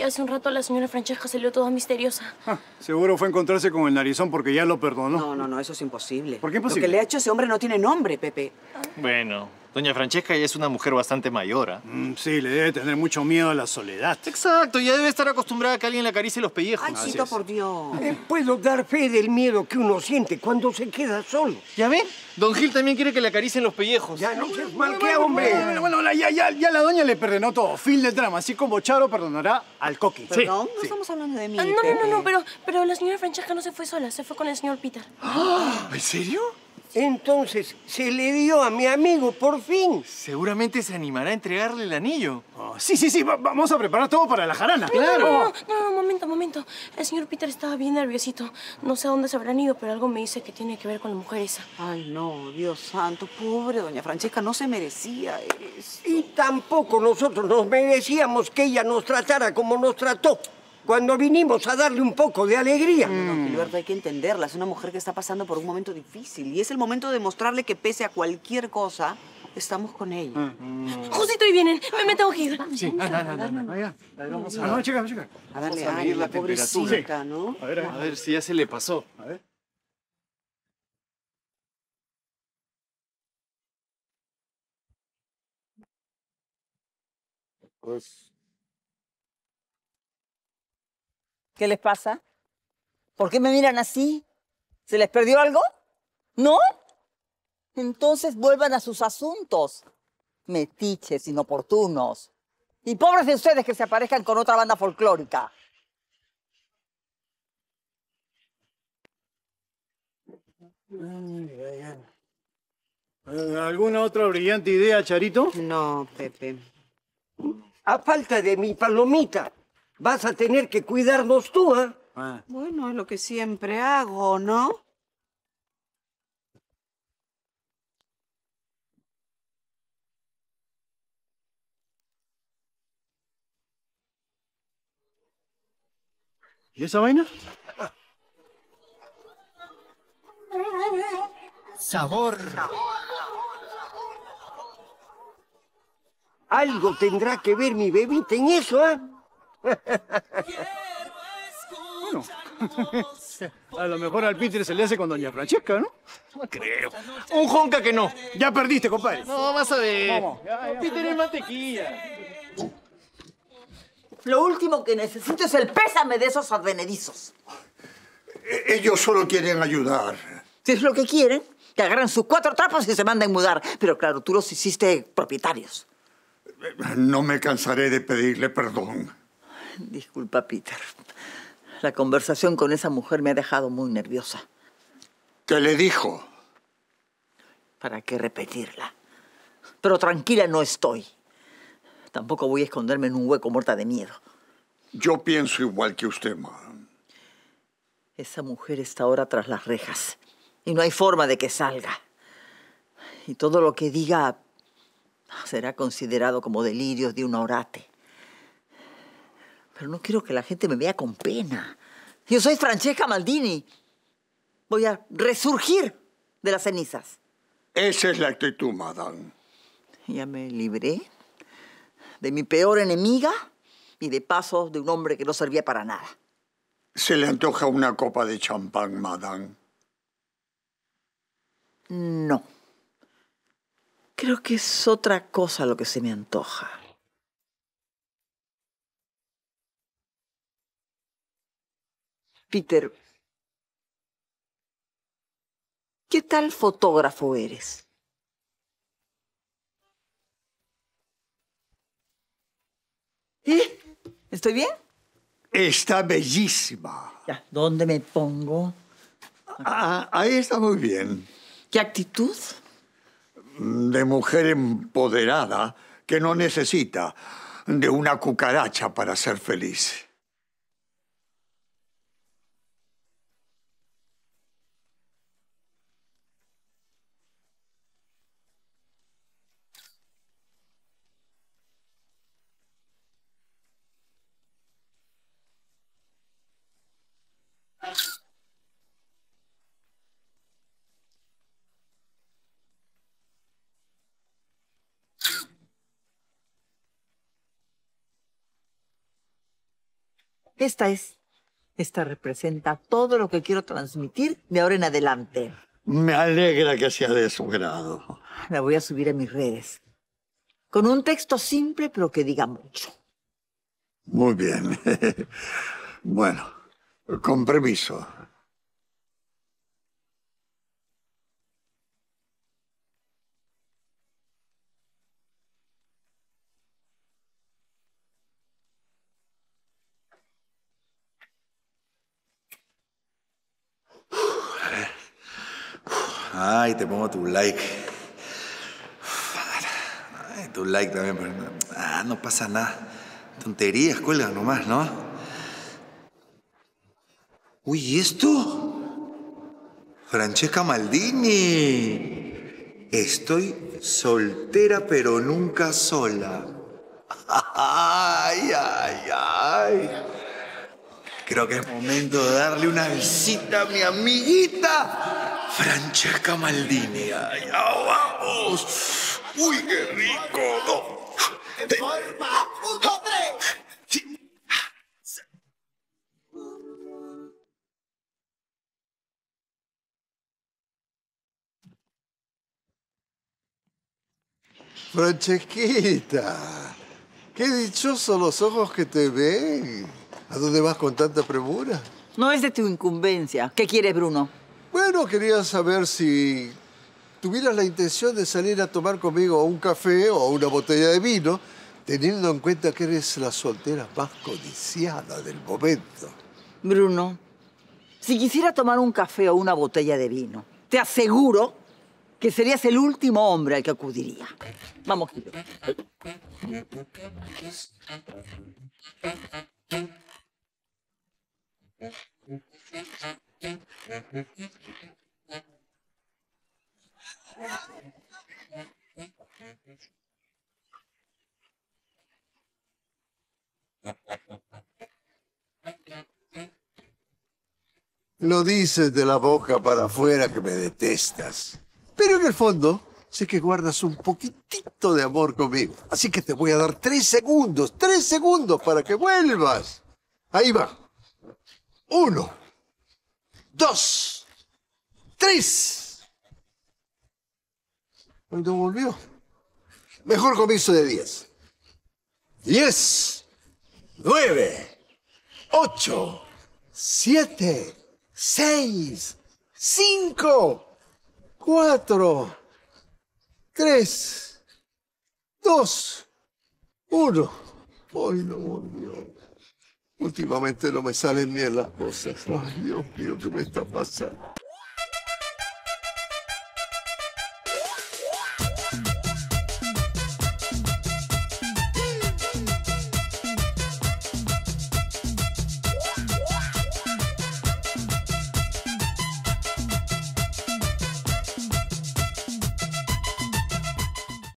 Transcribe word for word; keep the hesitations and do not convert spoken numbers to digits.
Y hace un rato la señora Francesca salió toda misteriosa. Ah, seguro fue a encontrarse con el narizón porque ya lo perdonó. No, no, no, eso es imposible. ¿Por qué imposible? Lo que le ha hecho ese hombre no tiene nombre, Pepe. Ah. Bueno, doña Francesca ya es una mujer bastante mayor, ¿ah? ¿eh? Mm, sí, le debe tener mucho miedo a la soledad. Exacto, ya debe estar acostumbrada a que alguien le acaricie los pellejos. Ay, chito, por Dios. Eh, puedo dar fe del miedo que uno siente cuando se queda solo. ¿Ya ven? Don Gil también quiere que le acaricien los pellejos. Ya, no seas mal, ¿qué, hombre? Bueno, bueno, bueno, ya, ya, ya la doña le perdonó todo. Fin del drama, así como Charo perdonará al Coqui. ¿Perdón? Sí. No estamos hablando de mí, ah, No, Pepe. no, no, pero, pero la señora Francesca no se fue sola, se fue con el señor Peter. Ah, ¿en serio? Entonces, se le dio a mi amigo, por fin. Seguramente se animará a entregarle el anillo. Oh, sí, sí, sí, va, vamos a preparar todo para la jarana. No, ¡claro! No no, no, no, momento, momento. El señor Peter estaba bien nerviosito. No sé a dónde se habrán ido, pero algo me dice que tiene que ver con la mujer esa. Ay, no, Dios santo. Pobre doña Francesca, no se merecía eso. Y tampoco nosotros nos merecíamos que ella nos tratara como nos trató cuando vinimos a darle un poco de alegría. No, no, Gilberto, hay que entenderla. Es una mujer que está pasando por un momento difícil. Y es el momento de mostrarle que pese a cualquier cosa, estamos con ella. Mm. Justito y vienen. Me, me tengo que ir. Sí, no, no, no, no. Vamos a ver, chica, chica. A darle a la pobrecita, ¿no? A ver, a ver si ya se le pasó. A ver. Pues... ¿Qué les pasa? ¿Por qué me miran así? ¿Se les perdió algo? ¿No? Entonces vuelvan a sus asuntos. Metiches, inoportunos. Y pobres de ustedes que se aparezcan con otra banda folclórica. ¿Alguna otra brillante idea, Charito? No, Pepe. A falta de mi palomita, vas a tener que cuidarnos tú, ¿eh? ¿ah? Bueno, es lo que siempre hago, ¿no? ¿Y esa vaina? Sabor. Algo tendrá que ver mi bebita en eso, ¿ah? ¿eh? Bueno, a lo mejor al Peter se le hace con doña Francesca, ¿no? No creo. Un jonca que no. Ya perdiste, compadre. No, vas a ver. Vamos. Ya, ya. Peter es mantequilla. Lo último que necesito es el pésame de esos advenedizos. Ellos solo quieren ayudar. Si es lo que quieren, que agarran sus cuatro trapos y se manden mudar. Pero claro, tú los hiciste propietarios. No me cansaré de pedirle perdón. Disculpa, Peter. La conversación con esa mujer me ha dejado muy nerviosa. ¿Qué le dijo? ¿Para qué repetirla? Pero tranquila no estoy. Tampoco voy a esconderme en un hueco muerta de miedo. Yo pienso igual que usted, ma. Esa mujer está ahora tras las rejas y no hay forma de que salga. Y todo lo que diga será considerado como delirios de un orate. Pero no quiero que la gente me vea con pena. Yo soy Francesca Maldini. Voy a resurgir de las cenizas. Esa es la actitud, madame. Ya me libré de mi peor enemiga y de paso de un hombre que no servía para nada. ¿Se le antoja una copa de champán, madame? No. Creo que es otra cosa lo que se me antoja. Peter, ¿qué tal fotógrafo eres? ¿Eh? ¿Estoy bien? Está bellísima. Ya, ¿dónde me pongo? Ah, ahí está muy bien. ¿Qué actitud? De mujer empoderada que no necesita de una cucaracha para ser feliz. Esta es. Esta representa todo lo que quiero transmitir de ahora en adelante. Me alegra que sea de su grado. La voy a subir a mis redes. Con un texto simple, pero que diga mucho. Muy bien. Bueno, con permiso. Ay, te pongo tu like. Ay, tu like también. Pero no, ah, no pasa nada. Tonterías, cuelga nomás, ¿no? Uy, ¿y esto? Francesca Maldini. Estoy soltera, pero nunca sola. Ay, ay, ay. Creo que es momento de darle una visita a mi amiguita. Francesca Maldini. ¡Ay, oh, vamos! ¡Uy, qué rico! No. De... ¡Un, dos, tres! Sí. Francesquita, qué dichosos los ojos que te ven. ¿A dónde vas con tanta premura? No es de tu incumbencia. ¿Qué quieres, Bruno? Bueno, quería saber si tuvieras la intención de salir a tomar conmigo un café o una botella de vino, teniendo en cuenta que eres la soltera más codiciada del momento. Bruno, si quisiera tomar un café o una botella de vino, te aseguro que serías el último hombre al que acudiría. Vamos, Gil. Lo dices de la boca para afuera que me detestas, pero en el fondo sé que guardas un poquitito de amor conmigo, así que te voy a dar tres segundos, tres segundos para que vuelvas. Ahí va. Uno. Dos, tres. ¿Cuándo volvió? Mejor comienzo de diez. Diez, nueve, ocho, siete, seis, cinco, cuatro, tres, dos, uno. Hoy no volvió. Últimamente no me salen bien las cosas. Ay, Dios mío, ¿qué me está pasando?